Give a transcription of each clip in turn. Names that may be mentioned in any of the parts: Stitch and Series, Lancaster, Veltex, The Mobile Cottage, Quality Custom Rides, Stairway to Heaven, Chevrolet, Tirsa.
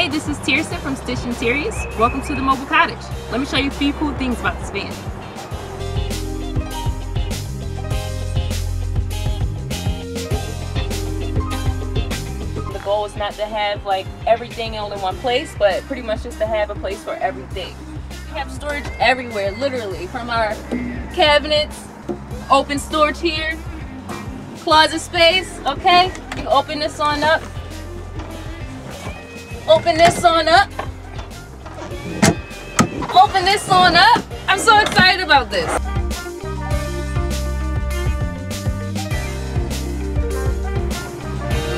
Hey, this is Tirsa from Stitch and Series. Welcome to the mobile cottage. Let me show you a few cool things about this van. The goal is not to have like everything all in one place, but pretty much just to have a place for everything. We have storage everywhere, literally, from our cabinets, open storage here, closet space, okay? You open this on up. Open this on up. Open this on up. I'm so excited about this.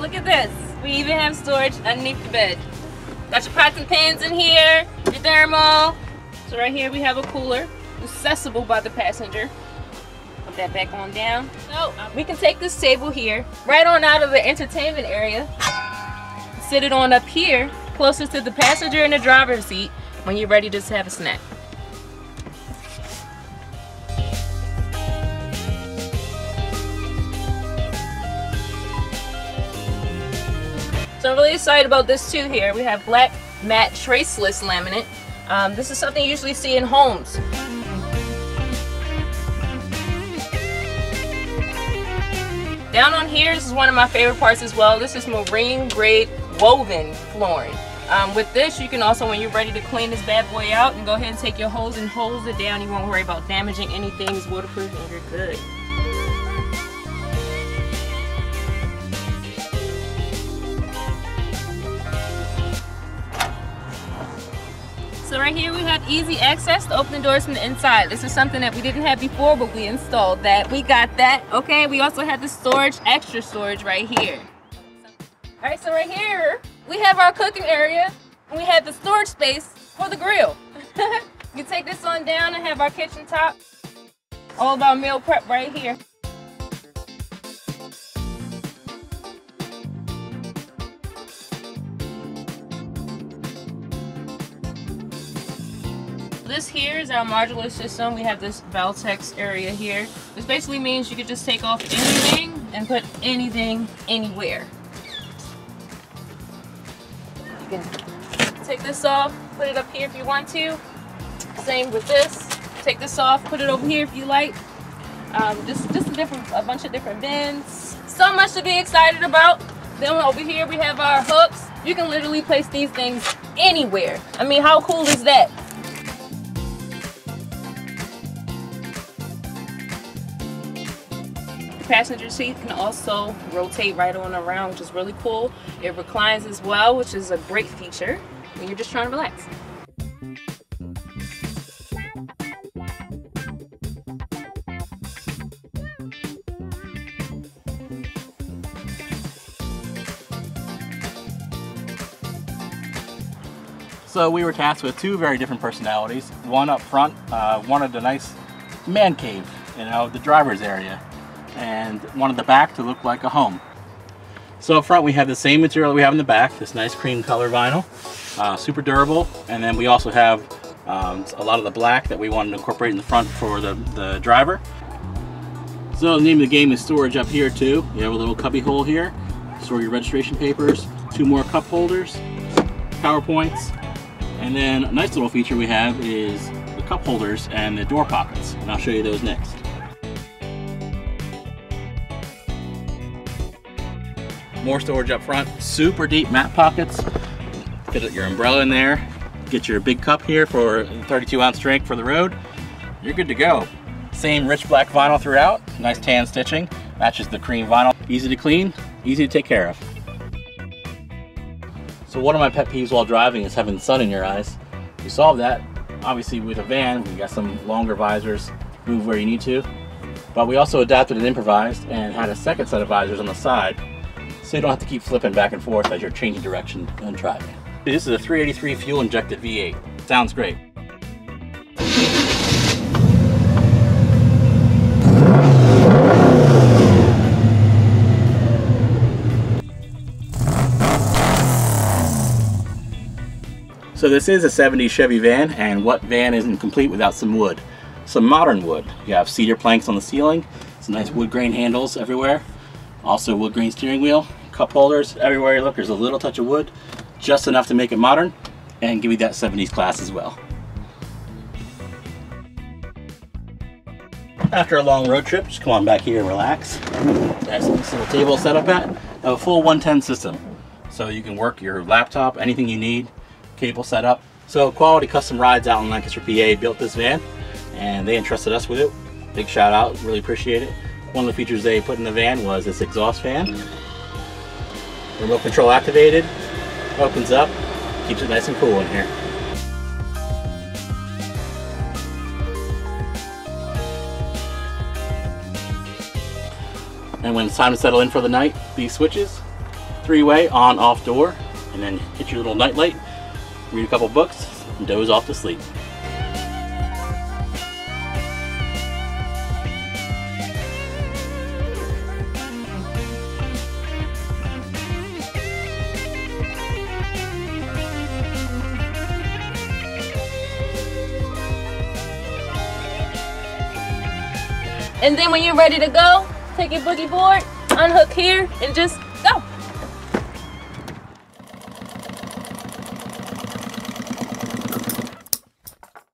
Look at this. We even have storage underneath the bed. Got your pots and pans in here, your thermal. So right here we have a cooler, accessible by the passenger. Put that back on down. So we can take this table here, right on out of the entertainment area. Sit it on up here, closest to the passenger and the driver's seat when you're ready to just have a snack. So I'm really excited about this too here. We have black matte traceless laminate. This is something you usually see in homes. Down on here, this is one of my favorite parts as well. This is marine grade woven flooring. With this, you can also, when you're ready to clean this bad boy out, and go ahead and take your hose and hose it down. You won't worry about damaging anything. It's waterproof and you're good. So right here we have easy access to open the doors from the inside. This is something that we didn't have before, but we installed that. We got that, okay? We also have the storage, extra storage right here. All right, so right here, we have our cooking area, and we have the storage space for the grill. You take this on down and have our kitchen top. All of our meal prep right here. This here is our modular system. We have this Veltex area here. This basically means you could just take off anything and put anything anywhere. You can take this off, put it up here if you want to. Same with this. Take this off, put it over here if you like. Just a bunch of different bins. So much to be excited about. Then over here we have our hooks. You can literally place these things anywhere. I mean, how cool is that? Passenger seat can also rotate right on around, which is really cool. It reclines as well, which is a great feature when you're just trying to relax. So we were tasked with two very different personalities. One up front wanted a nice man cave, you know, the driver's area, and wanted the back to look like a home. So up front we have the same material we have in the back, this nice cream color vinyl, super durable, and then we also have a lot of the black that we wanted to incorporate in the front for the driver. So the name of the game is storage up here too. You have a little cubby hole here, store your registration papers, two more cup holders, power points, and then a nice little feature we have is the cup holders and the door pockets, and I'll show you those next. More storage up front, super deep mat pockets. Get your umbrella in there, get your big cup here for 32-ounce drink for the road. You're good to go. Same rich black vinyl throughout, nice tan stitching, matches the cream vinyl. Easy to clean, easy to take care of. So one of my pet peeves while driving is having the sun in your eyes. You solve that, obviously with a van, we got some longer visors, move where you need to. But we also adapted and improvised and had a second set of visors on the side, so you don't have to keep flipping back and forth as you're changing direction and driving. This is a 383 fuel injected V8. Sounds great. So this is a 70s Chevy van, and what van isn't complete without some wood? Some modern wood. You have cedar planks on the ceiling, some nice wood grain handles everywhere, also wood grain steering wheel, cup holders everywhere you look. There's a little touch of wood, just enough to make it modern and give you that 70s class as well. After a long road trip, just come on back here and relax. That's a nice little table set up at. Now, a full 110 system. So you can work your laptop, anything you need, cable set up. So Quality Custom Rides out in Lancaster, PA built this van and they entrusted us with it. Big shout out, really appreciate it. One of the features they put in the van was this exhaust fan. Remote control activated, opens up, keeps it nice and cool in here. And when it's time to settle in for the night, these switches, three-way on, off, door, and then hit your little night light, read a couple books, and doze off to sleep. And then when you're ready to go, take your boogie board, unhook here, and just